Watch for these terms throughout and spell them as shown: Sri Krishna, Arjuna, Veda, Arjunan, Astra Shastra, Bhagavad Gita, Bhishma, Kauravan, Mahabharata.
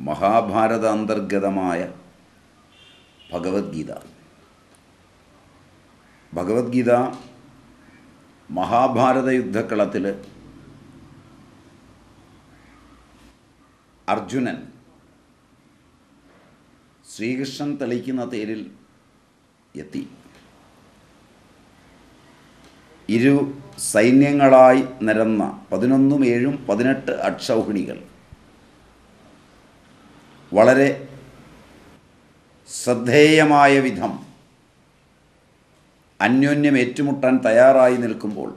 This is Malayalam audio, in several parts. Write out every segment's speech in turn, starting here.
Mahabharata antargadamaya Bhagavad Gita. Bhagavad Gita Mahabharata Yuddhakalathil Arjunan Sri Krishna Talikina Teril Yeti Iru Sainyangalai Narana Padinandum Erum Padinet Atshauhinigal Valare Sadheyamaya Vidham Anyonyam Etumutan Tayarai Nilkumbol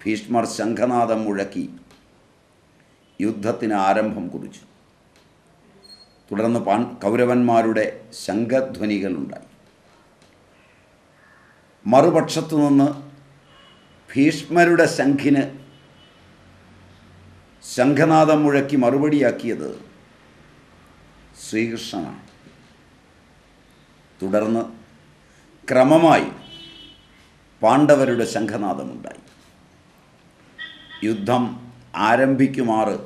Bhishmar Shankanada Muraki Yuddhatina Arambham Kuruch Tudanapan Kauravan Marude Shangat Dhunigalundai Marubachatun Bhishmaruda Shankine Shankanada Muraki Marubadi Akiada Sri Krishna Tudarna Kramamai Pandavaruda Shankanada Mundai Yuddham Arambikumaru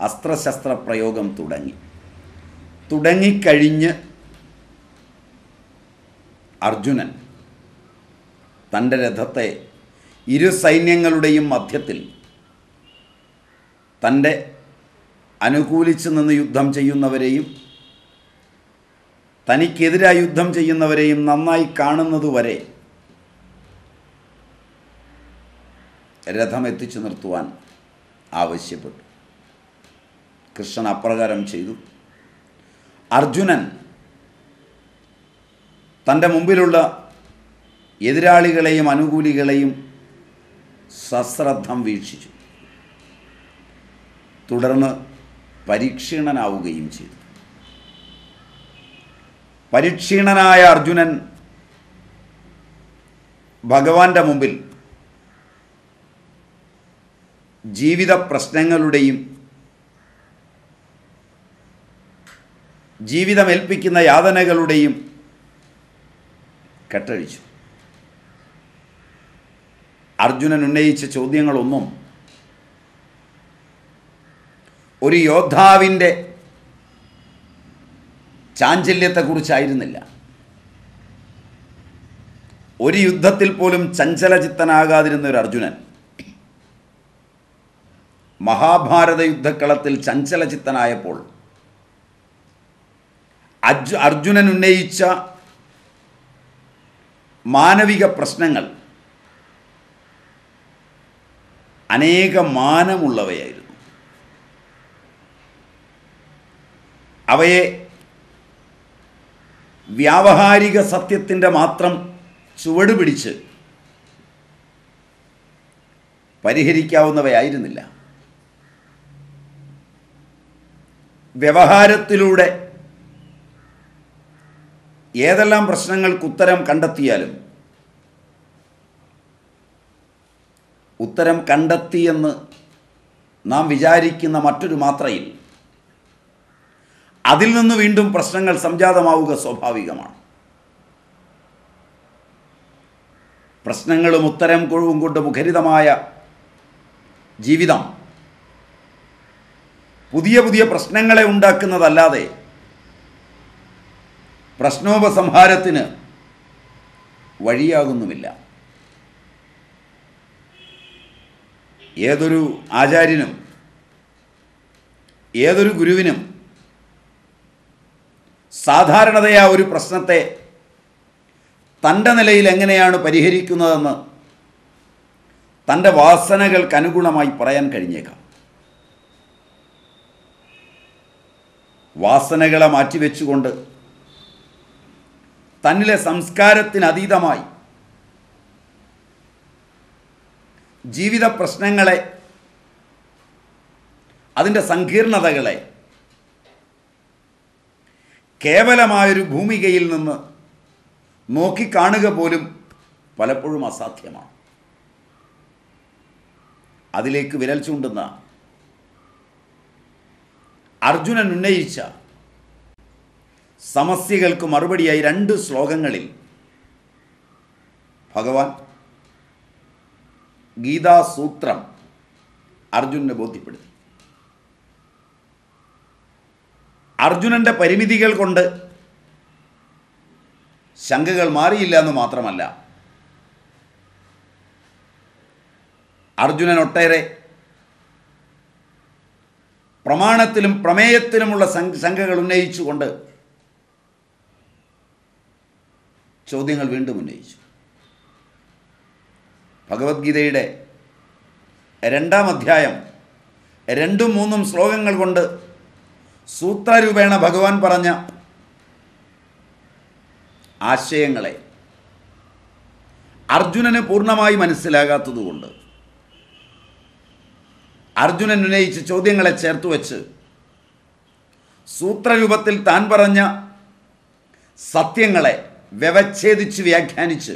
Astra Shastra Prayogam Tudangi Tudangi Kadinya Arjunan Tandarathe Iru Sainyangaludeyum Madhyathil Tande Anukulichu ninnu Yuddham Cheyyunnavareyu തനിക്കെതിരായി യുദ്ധം ചെയ്യുന്നവരെയും നന്നായി കാണുന്നതുവരെ രഥം എത്തിച്ചു നിർത്തുവാൻ ആവശ്യപ്പെട്ടു. കൃഷ്ണൻ അപ്രകാരം ചെയ്തു. അർജുനൻ തന്റെ മുമ്പിലുള്ള എതിരാളികളെയും അനുകൂലികളെയും സശ്രദ്ധം വീക്ഷിച്ചു. തുടർന്ന് പരീക്ഷീണനാവുകയും ചെയ്തു. പരിക്ഷീണനായ അർജുനൻ ഭഗവാന്റെ മുമ്പിൽ ജീവിത പ്രശ്നങ്ങളുടെയും ജീവിതം ഏൽപ്പിക്കുന്ന യാതനകളുടെയും കെട്ടഴിച്ചു. അർജുനൻ ഉന്നയിച്ച ചോദ്യങ്ങളൊന്നും ഒരു യോദ്ധാവിന്റെ ചാഞ്ചല്യത്തെക്കുറിച്ചായിരുന്നില്ല. ഒരു യുദ്ധത്തിൽ പോലും ചഞ്ചലചിത്തനാകാതിരുന്ന ഒരു അർജുനൻ മഹാഭാരത യുദ്ധക്കളത്തിൽ ചഞ്ചലചിത്തനായപ്പോൾ അർജുനൻ ഉന്നയിച്ച മാനവിക പ്രശ്നങ്ങൾ അനേക മാനമുള്ളവയായിരുന്നു. അവയെ വ്യാവഹാരിക സത്യത്തിന്റെ മാത്രം ചുവടുപിടിച്ച് പരിഹരിക്കാവുന്നവയായിരുന്നില്ല. വ്യവഹാരത്തിലൂടെ ഏതെല്ലാം പ്രശ്നങ്ങൾക്ക് ഉത്തരം കണ്ടെത്തിയാലും ഉത്തരം കണ്ടെത്തിയെന്ന് നാം വിചാരിക്കുന്ന മറ്റൊരു മാത്രയിൽ അതിൽ നിന്ന് വീണ്ടും പ്രശ്നങ്ങൾ സംജാതമാവുക സ്വാഭാവികമാണ്. പ്രശ്നങ്ങളും ഉത്തരം കൊഴുവും കൊണ്ട് മുഖരിതമായ ജീവിതം പുതിയ പുതിയ പ്രശ്നങ്ങളെ ഉണ്ടാക്കുന്നതല്ലാതെ പ്രശ്നോപസംഹാരത്തിന് വഴിയാകുന്നുമില്ല. ഏതൊരു ആചാര്യനും ഏതൊരു ഗുരുവിനും സാധാരണതയാ ഒരു പ്രശ്നത്തെ തൻ്റെ നിലയിൽ എങ്ങനെയാണ് പരിഹരിക്കുന്നതെന്ന് തൻ്റെ വാസനകൾക്ക് അനുഗുണമായി പറയാൻ കഴിഞ്ഞേക്കാം. വാസനകളെ മാറ്റിവെച്ചുകൊണ്ട് തന്നിലെ സംസ്കാരത്തിന് അതീതമായി ജീവിത പ്രശ്നങ്ങളെ അതിൻ്റെ സങ്കീർണതകളെ കേവലമായൊരു ഭൂമികയിൽ നിന്ന് നോക്കിക്കാണുക പോലും പലപ്പോഴും അസാധ്യമാണ്. അതിലേക്ക് വിരൽ ചൂണ്ടുന്ന അർജുനൻ ഉന്നയിച്ച സമസ്യകൾക്ക് മറുപടിയായി 2 ശ്ലോകങ്ങളിൽ ഭഗവാൻ ഗീതാസൂത്രം അർജുനനെ ബോധ്യപ്പെടുത്തി. അർജുനന്റെ പരിമിതികൾ കൊണ്ട് ശങ്കകൾ മാറിയില്ല എന്ന് മാത്രമല്ല, അർജുനൻ ഒട്ടേറെ പ്രമാണത്തിലും പ്രമേയത്തിലുമുള്ള ശങ്കകൾ ഉന്നയിച്ചുകൊണ്ട് ചോദ്യങ്ങൾ വീണ്ടും ഉന്നയിച്ചു. ഭഗവത്ഗീതയുടെ 2ാം അധ്യായം 2ഉം 3ഉം ശ്ലോകങ്ങൾ കൊണ്ട് സൂത്രരൂപേണ ഭഗവാൻ പറഞ്ഞ ആശയങ്ങളെ അർജുനന് പൂർണ്ണമായി മനസ്സിലാകാത്തതുകൊണ്ട് അർജുനൻ ഉന്നയിച്ച ചോദ്യങ്ങളെ ചേർത്ത് വച്ച് സൂത്രരൂപത്തിൽ താൻ പറഞ്ഞ സത്യങ്ങളെ വ്യവച്ഛേദിച്ച് വ്യാഖ്യാനിച്ച്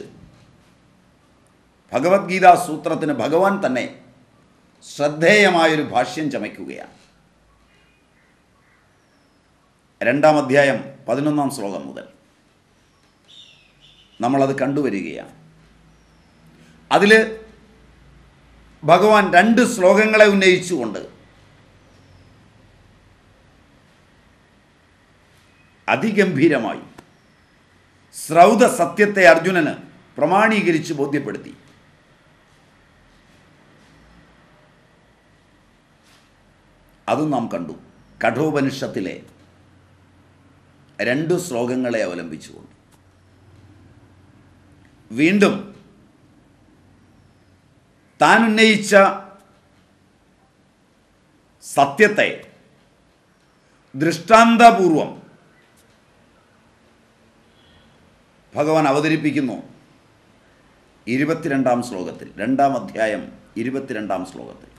ഭഗവത്ഗീതാ സൂത്രത്തിന് ഭഗവാൻ തന്നെ ശ്രദ്ധേയമായൊരു ഭാഷ്യം ചമയ്ക്കുകയാണ്. 2ാം അധ്യായം 11ാം ശ്ലോകം മുതൽ നമ്മളത് കണ്ടുവരികയാണ്. അതിൽ ഭഗവാൻ 2 ശ്ലോകങ്ങളെ ഉന്നയിച്ചുകൊണ്ട് അതിഗംഭീരമായി ശ്രൗത സത്യത്തെ അർജുനന് പ്രമാണീകരിച്ച് ബോധ്യപ്പെടുത്തി. അതും നാം കണ്ടു. കഠോപനിഷത്തിലെ 2 ശ്ലോകങ്ങളെ അവലംബിച്ചുകൊണ്ട് വീണ്ടും താൻ ഉന്നയിച്ച സത്യത്തെ ദൃഷ്ടാന്തപൂർവം ഭഗവാൻ അവതരിപ്പിക്കുന്നു. 22ാം ശ്ലോകത്തിൽ 2ാം അധ്യായം 22ാം ശ്ലോകത്തിൽ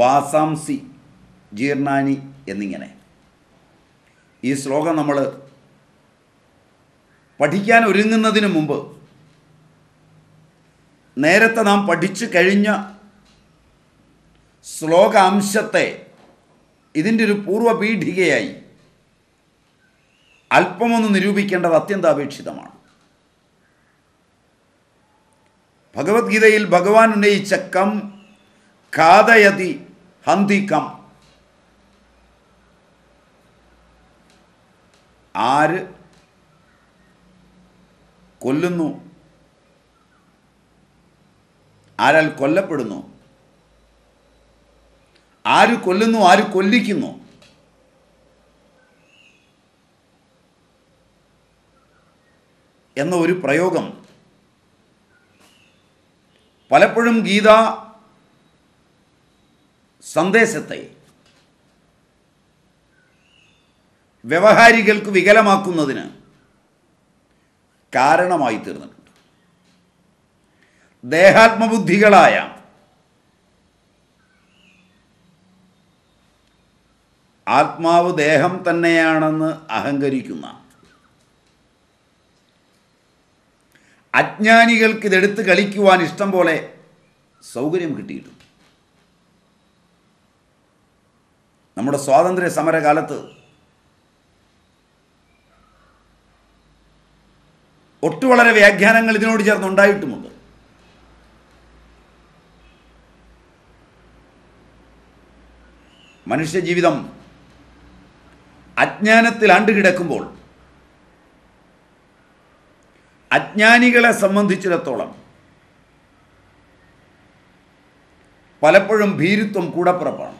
വാസാംസി ജീർണാനി എന്നിങ്ങനെ ഈ ശ്ലോകം നമ്മൾ പഠിക്കാൻ ഒരുങ്ങുന്നതിന് മുമ്പ് നേരത്തെ നാം പഠിച്ചു കഴിഞ്ഞ ശ്ലോകാംശത്തെ ഇതിൻ്റെ ഒരു പൂർവ്വപീഠികയായി അല്പമൊന്ന് നിരൂപിക്കേണ്ടത് അത്യന്താപേക്ഷിതമാണ്. ഭഗവത്ഗീതയിൽ ഭഗവാൻ ഉന്നയിച്ച കം ഖാദയതി ഹന്തി കം, ആര് കൊല്ലുന്നു, ആരാൽ കൊല്ലപ്പെടുന്നു, ആര് കൊല്ലുന്നു, ആര് കൊല്ലിക്കുന്നു, എന്ന ഒരു പ്രയോഗം പലപ്പോഴും ഗീതാ സന്ദേശത്തെ വ്യവഹാരികൾക്ക് വികലമാക്കുന്നതിന് കാരണമായി തീർന്നിട്ടുണ്ട്. ദേഹാത്മബുദ്ധികളായ ആത്മാവ് ദേഹം തന്നെയാണെന്ന് അഹങ്കരിക്കുന്ന അജ്ഞാനികൾക്ക് ഇതെടുത്ത് കളിക്കുവാൻ ഇഷ്ടം പോലെ സൗകര്യം കിട്ടിയിട്ടുണ്ട്. നമ്മുടെ സ്വാതന്ത്ര്യ സമരകാലത്ത് ഒട്ടു വളരെ വ്യാഖ്യാനങ്ങൾ ഇതിനോട് ചേർന്നുണ്ടായിട്ടുമുണ്ട്. മനുഷ്യജീവിതം അജ്ഞാനത്തിൽ ആണ്ടുകിടക്കുമ്പോൾ അജ്ഞാനികളെ സംബന്ധിച്ചിടത്തോളം പലപ്പോഴും ഭീരുത്വം കൂടപ്പിറപ്പാണ്.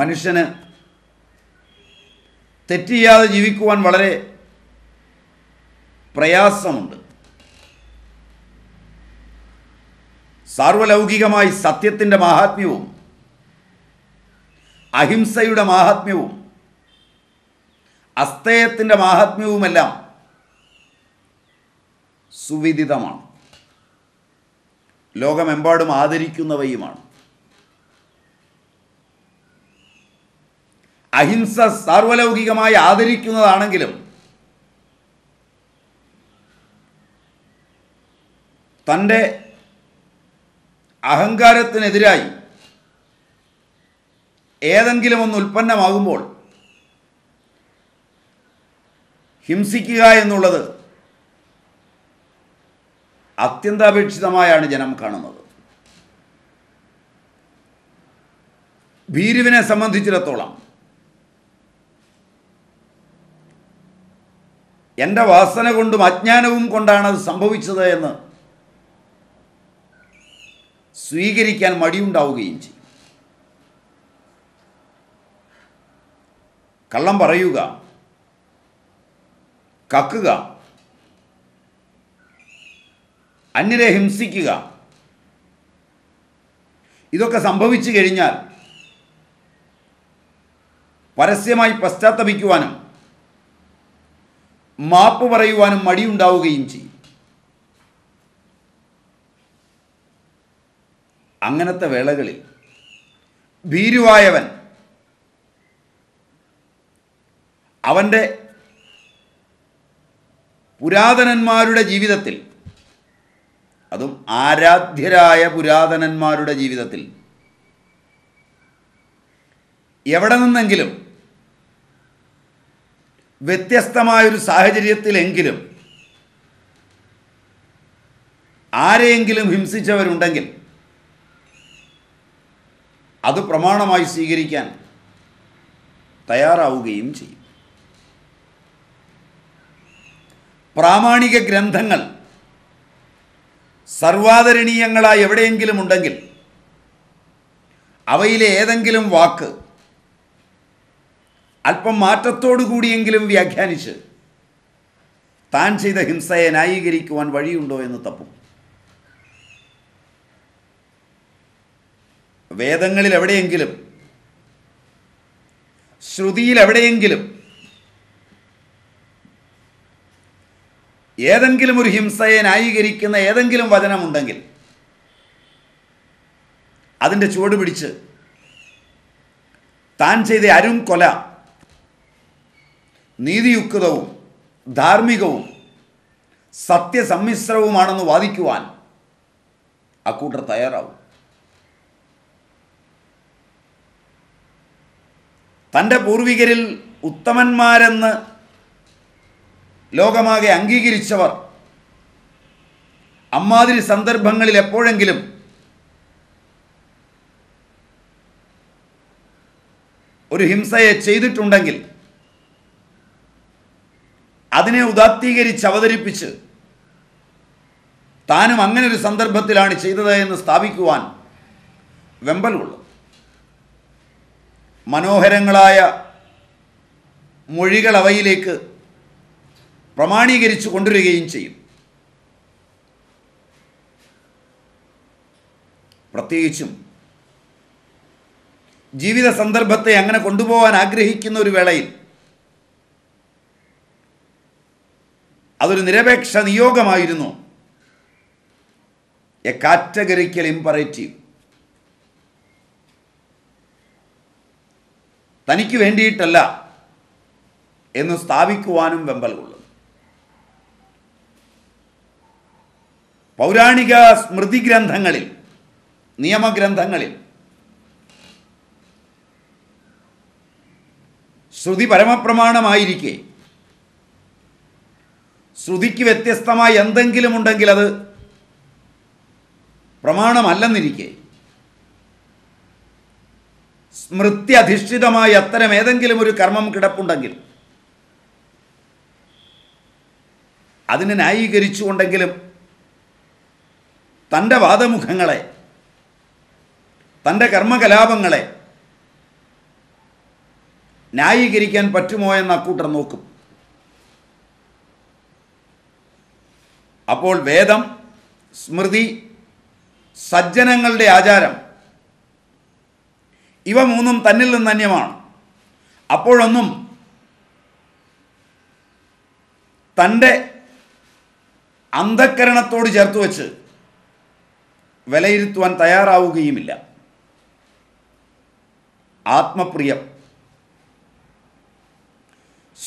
മനുഷ്യന് തെറ്റിയാതെ ജീവിക്കുവാൻ വളരെ പ്രയാസമുണ്ട്. സാർവലൗകികമായി സത്യത്തിൻ്റെ മാഹാത്മ്യവും അഹിംസയുടെ മാഹാത്മ്യവും അസ്തേയത്തിൻ്റെ മാഹാത്മ്യവുമെല്ലാം സുവിദിതമാണ്, ലോകമെമ്പാടും ആദരിക്കുന്നവയുമാണ്. അഹിംസ സാർവലൗകികമായി ആദരിക്കുന്നതാണെങ്കിലും തൻ്റെ അഹങ്കാരത്തിനെതിരായി ഏതെങ്കിലും ഒന്ന് ഉൽപ്പന്നമാകുമ്പോൾ ഹിംസിക്കുക എന്നുള്ളത് അത്യന്താപേക്ഷിതമായാണ് ജനം കാണുന്നത്. ഭീരുവിനെ സംബന്ധിച്ചിടത്തോളം എൻ്റെ വാസന കൊണ്ടും അജ്ഞാനവും കൊണ്ടാണ് അത് സംഭവിച്ചത് എന്ന് സ്വീകരിക്കാൻ മടിയുണ്ടാവുകയും ചെയ്യും. കള്ളം പറയുക, കക്കുക, അന്യരെ ഹിംസിക്കുക, ഇതൊക്കെ സംഭവിച്ചു കഴിഞ്ഞാൽ പരസ്യമായി പശ്ചാത്തപിക്കുവാനും മാപ്പ് പറയുവാനും മടിയുണ്ടാവുകയും ചെയ്യും. അങ്ങനത്തെ വേളകളിൽ ഭീരുവായവൻ അവൻ്റെ പുരാതനന്മാരുടെ ജീവിതത്തിൽ, അതും ആരാധ്യരായ പുരാതനന്മാരുടെ ജീവിതത്തിൽ എവിടെ നിന്നെങ്കിലും വ്യത്യസ്തമായൊരു സാഹചര്യത്തിലെങ്കിലും ആരെയെങ്കിലും ഹിംസിച്ചവരുണ്ടെങ്കിൽ അത് പ്രമാണമായി സ്വീകരിക്കാൻ തയ്യാറാവുകയും ചെയ്യും. പ്രാമാണിക ഗ്രന്ഥങ്ങൾ സർവാദരണീയങ്ങളായി എവിടെയെങ്കിലും ഉണ്ടെങ്കിൽ അവയിലെ ഏതെങ്കിലും വാക്ക് അല്പം മാറ്റത്തോടു കൂടിയെങ്കിലും വ്യാഖ്യാനിച്ച് താൻ ചെയ്ത ഹിംസയെ ന്യായീകരിക്കുവാൻ വഴിയുണ്ടോ എന്ന് തപ്പും. വേദങ്ങളിൽ എവിടെയെങ്കിലും, ശ്രുതിയിൽ എവിടെയെങ്കിലും ഏതെങ്കിലും ഒരു ഹിംസയെ ന്യായീകരിക്കുന്ന ഏതെങ്കിലും വചനമുണ്ടെങ്കിൽ അതിൻ്റെ ചുവട് പിടിച്ച് താൻ ചെയ്ത അരും കൊല നീതിയുക്തവും ധാർമ്മികവും സത്യസമ്മിശ്രവുമാണെന്ന് വാദിക്കുവാൻ അക്കൂട്ടർ തയ്യാറാവും. തൻ്റെ പൂർവികരിൽ ഉത്തമന്മാരെന്ന് ലോകമാകെ അംഗീകരിച്ചവർ അമ്മാതിരി സന്ദർഭങ്ങളിൽ എപ്പോഴെങ്കിലും ഒരു ഹിംസയെ ചെയ്തിട്ടുണ്ടെങ്കിൽ അതിനെ ഉദാത്തീകരിച്ച് അവതരിപ്പിച്ച് താനും അങ്ങനൊരു സന്ദർഭത്തിലാണ് ചെയ്തത് എന്ന് സ്ഥാപിക്കുവാൻ വെമ്പലുള്ളത്. മനോഹരങ്ങളായ മൊഴികൾ അവയിലേക്ക് പ്രമാണീകരിച്ചു കൊണ്ടുവരികയും ചെയ്യും. പ്രത്യേകിച്ചും ജീവിത സന്ദർഭത്തെ അങ്ങനെ കൊണ്ടുപോകാൻ ആഗ്രഹിക്കുന്ന ഒരു വേളയിൽ അതൊരു നിരപേക്ഷ നിയോഗമായിരുന്നു, എ കാറ്റഗറിക്കൽ ഇംപറേറ്റീവ്. തനിക്ക് വേണ്ടിയിട്ടല്ല എന്ന് സ്ഥാപിക്കുവാനും വെമ്പൽ കൊള്ളും. പൗരാണിക സ്മൃതി ഗ്രന്ഥങ്ങളിൽ, നിയമഗ്രന്ഥങ്ങളിൽ, ശ്രുതി പരമപ്രമാണമായിരിക്കെ ശ്രുതിക്ക് വ്യത്യസ്തമായി എന്തെങ്കിലും ഉണ്ടെങ്കിൽ അത് പ്രമാണമല്ലെന്നിരിക്കെ സ്മൃത്യധിഷ്ഠിതമായി അത്തരം ഏതെങ്കിലും ഒരു കർമ്മം കിടപ്പുണ്ടെങ്കിൽ അതിനെ ന്യായീകരിച്ചുകൊണ്ടെങ്കിലും തൻ്റെ വാദമുഖങ്ങളെ, തൻ്റെ കർമ്മകലാപങ്ങളെ ന്യായീകരിക്കാൻ പറ്റുമോ എന്ന് അക്കൂട്ടർ നോക്കും. അപ്പോൾ വേദം, സ്മൃതി, സജ്ജനങ്ങളുടെ ആചാരം ഇവ മൂന്നും തന്നിൽ നിന്ന് അന്യമാണ്. അപ്പോഴൊന്നും തൻ്റെ അന്ധകരണത്തോട് ചേർത്ത് വച്ച് വിലയിരുത്തുവാൻ തയ്യാറാവുകയുമില്ല. ആത്മപ്രിയം,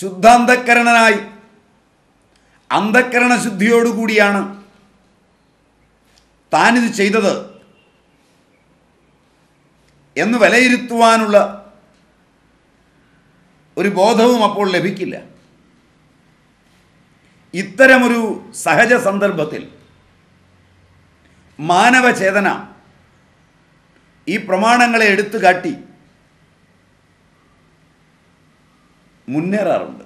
ശുദ്ധാന്ധകരണനായി അന്ധകരണശുദ്ധിയോടുകൂടിയാണ് താനിത് ചെയ്തത് എന്ന് വിലയിരുത്തുവാനുള്ള ഒരു ബോധവും അപ്പോൾ ലഭിക്കില്ല. ഇത്തരമൊരു സഹജ സന്ദർഭത്തിൽ മാനവചേതന ഈ പ്രമാണങ്ങളെ എടുത്തുകാട്ടി മുന്നേറാറുണ്ട്.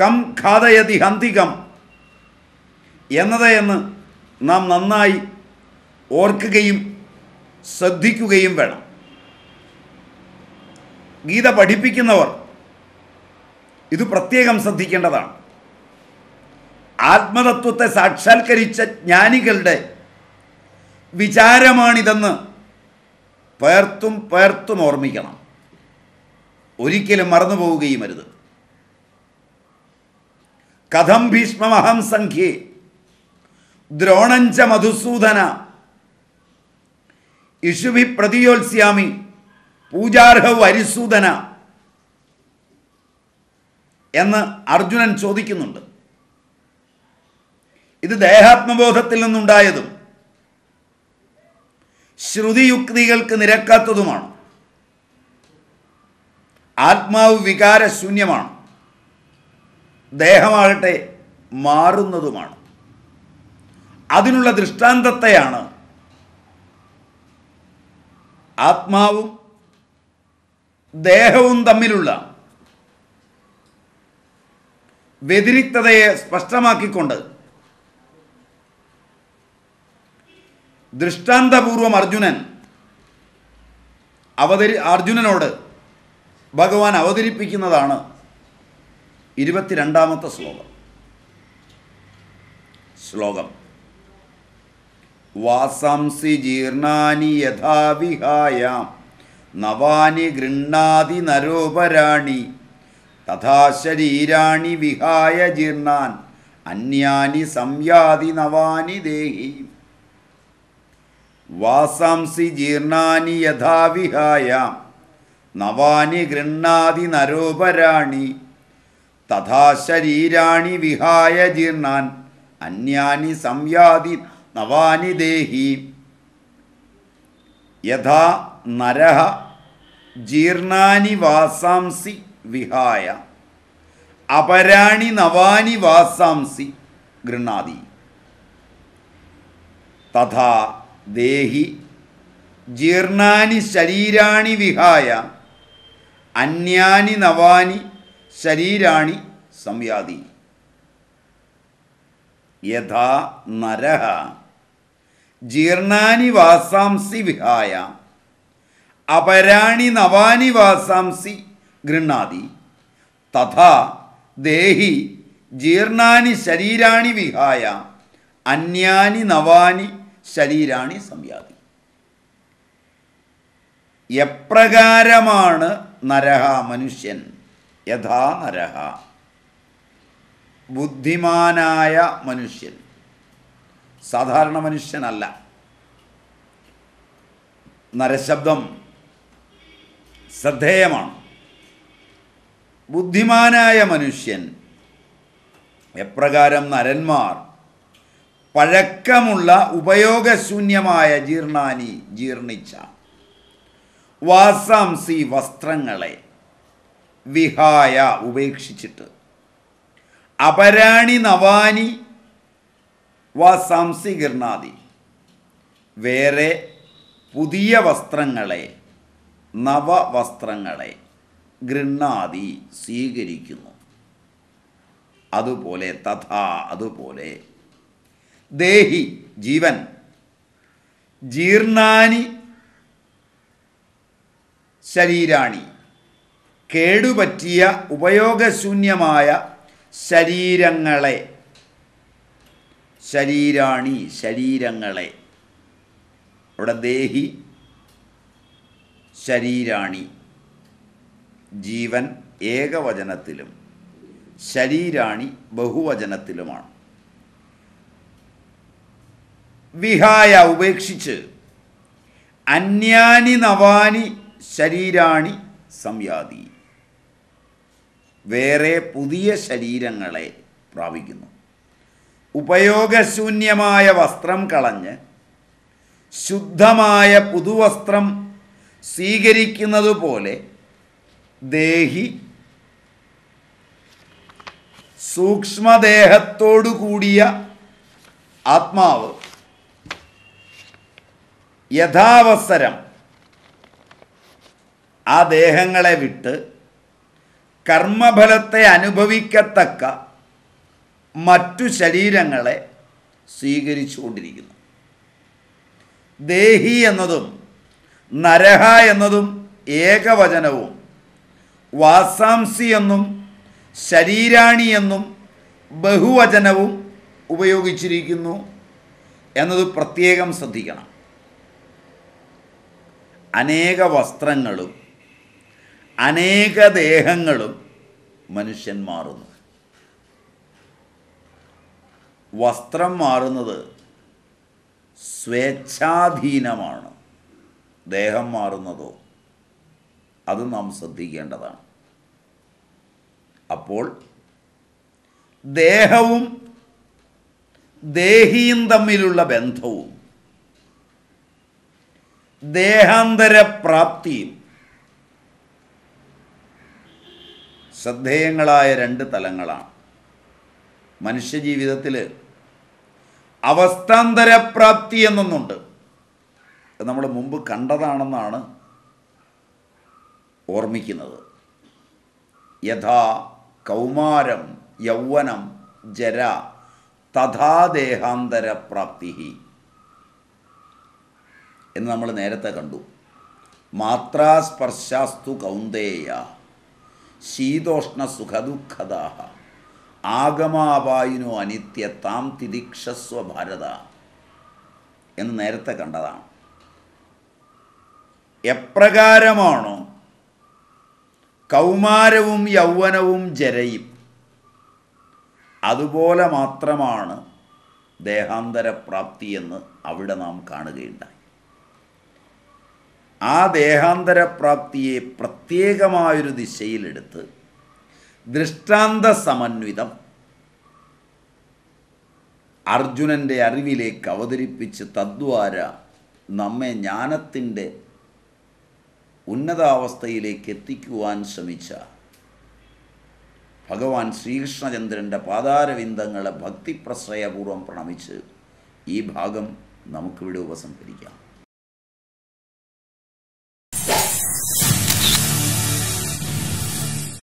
കം ഖാദയതി ഹന്തികം എന്നത് എന്ന് നാം നന്നായി ഓർക്കുകയും ശ്രദ്ധിക്കുകയും വേണം. ഗീത പഠിപ്പിക്കുന്നവർ ഇത് പ്രത്യേകം ശ്രദ്ധിക്കേണ്ടതാണ്. ആത്മതത്വത്തെ സാക്ഷാത്കരിച്ച ജ്ഞാനികളുടെ വിചാരമാണിതെന്ന് പേർത്തും പേർത്തും ഓർമ്മിക്കണം. ഒരിക്കലും മറന്നുപോവുകയും അരുത്. കഥം ഭീഷ്മമഹം സംഖ്യേ ദ്രോണഞ്ച മധുസൂദന ഇഷുഭി പ്രതിയോത്സ്യാമി പൂജാർഹവ് അരിസൂദന എന്ന് അർജുനൻ ചോദിക്കുന്നുണ്ട്. ഇത് ദേഹാത്മബോധത്തിൽ നിന്നുണ്ടായതും ശ്രുതിയുക്തികൾക്ക് നിരക്കാത്തതുമാണ്. ആത്മാവ് വികാരശൂന്യമാണ്, ദേഹമാകട്ടെ മാറുന്നതുമാണ്. അതിനുള്ള ദൃഷ്ടാന്തത്തെയാണ് ആത്മാവും ദേഹവും തമ്മിലുള്ള വ്യതിരിക്തതയെ സ്പഷ്ടമാക്കിക്കൊണ്ട് ദൃഷ്ടാന്തപൂർവം അർജുനനോട് ഭഗവാൻ അവതരിപ്പിക്കുന്നതാണ് 22-ാമത്തെ ശ്ലോകം. വാസാംസി ജീർണാനി യഥാവിഹായ നവാനി ഗൃണ്ണാതി നരോപരാണി തഥാ ശരീരാണി വിഹായ ജീർണാൻ അന്യാനി സംയാതി നവാനി ദേഹി. വാസാംസി ജീർണാനി യഥാവിഹായ നവാനി ഗൃണ്ണാതി നരോപരാണി തഥാ ശരീരാണി വിഹായ ജീർണാൻ അന്യാനി സംയാതി നവാനി ദേഹി. യഥാ നരഹ ജീർണാനി വാസാംസി വിഹായ അപരാണി നവാനി വാസാംസി ഗൃണ്ണാതി തഥാ ദേഹി ജീർണാനി ശരീരാണി വിഹായ അന്യാനി നവാനി ശരീരാണി സംയാതി. യഥാ നരഹ ജീർണാനി വാസാംസി വിഹായ അപരാണി നവാനി വാസാംസി ഗൃണ്ണാതി തഥാ ദേഹി ജീർണാനി ശരീരാണി വിഹായ അന്യാനി നവാനി ശരീരാണി സംയാതി. എപ്രകാരമാണ് നരഹ മനുഷ്യൻ, യഥാ നരഹ ബുദ്ധിമാനായ മനുഷ്യൻ, സാധാരണ മനുഷ്യനല്ല. നരശബ്ദം ശ്രദ്ധേയമാണ്. ബുദ്ധിമാനായ മനുഷ്യൻ എപ്രകാരം നരന്മാർ പഴക്കമുള്ള ഉപയോഗശൂന്യമായ ജീർണാനി ജീർണിച്ച വാസാംസി വസ്ത്രങ്ങളെ വിഹായ ഉപേക്ഷിച്ചിട്ട് അപരാണി നവാനി വാസാംസി ഗിർണാതി വേറെ പുതിയ വസ്ത്രങ്ങളെ നവവസ്ത്രങ്ങളെ ഗൃണ്ണാതി സ്വീകരിക്കുന്നു. അതുപോലെ തഥാ അതുപോലെ ദേഹി ജീവൻ ജീർണാനി ശരീരാണി കേടുപറ്റിയ ഉപയോഗശൂന്യമായ ശരീരങ്ങളെ ശരീരാണി ശരീരങ്ങളെ അവിടെ ദേഹി ശരീരാണി ജീവൻ ഏകവചനത്തിലും ശരീരാണി ബഹുവചനത്തിലുമാണ്. വിഹായ ഉപേക്ഷിച്ച് അന്യാനി Navani ശരീരാണി സംയാതി Vere Pudia Shadirangalai Pravikino Upayoga Sunyamaya Vastram Kalanja Shuddhamaya Puduvastram Sigerikinadu Pole Dehi Sukshma Dehatodu Kudia Atmavu Yadhavasaram Adehangala Vit Karma Balate Anubhavikataka Matu Shadirangale Sigeri Chodrigil Dehi Anadum Naraha Anadum Eka Vajanavum Vasamsi Anum Shadirani Anum Bahuvajanavum Ubayogichirikinu Anadu Pratyegam Sadigana Aneka Vastrangalum Aneka Dehangalum Manushan Marun Vastram Marunada Swechadhina Marna Deham Marunado Adanam Sadhigandada Apol Dehavum Dehi in the Mirula Benthavum Dehandara Prapti Sadheyangalaya rendu talangalana Manusha jeevithathile avasthandara prapti ennonnuണ്ട് അത് നമ്മൾ മുൻപ് കണ്ടതാണെന്നാണ് ഓർമ്മിക്കുന്നത് യഥാ കൗമാരം യൗവനം ജര തഥാ ദേഹാന്തര പ്രാപ്തിഹി എന്ന് നമ്മൾ നേരത്തെ കണ്ടു മാത്രാ സ്പർശാസ്തു Kaunteya Shidoshna Sukhadukhadaha Agama Vaino Anitya Tam Tidikshaswa Bharada in Nertha Kandada Epragaramano Kaumarevum Yavanavum Jereip Adubola Matramana Dehandara Prapti and Avidanam Kanagenda A Dehandra Prapti Pratyegamayu the Shailedith Dristanda Samanvidam Arjunan de Arivile Kavadri Pitch Taduara Name Yanatinde Unada Avastaile Ketikuan Samicha Bhagavan Sri Krishna Chandranda Padara Vindangala Bhakti Prasaya Buram Pranamichu E Bhagam Namakudu Vasampirika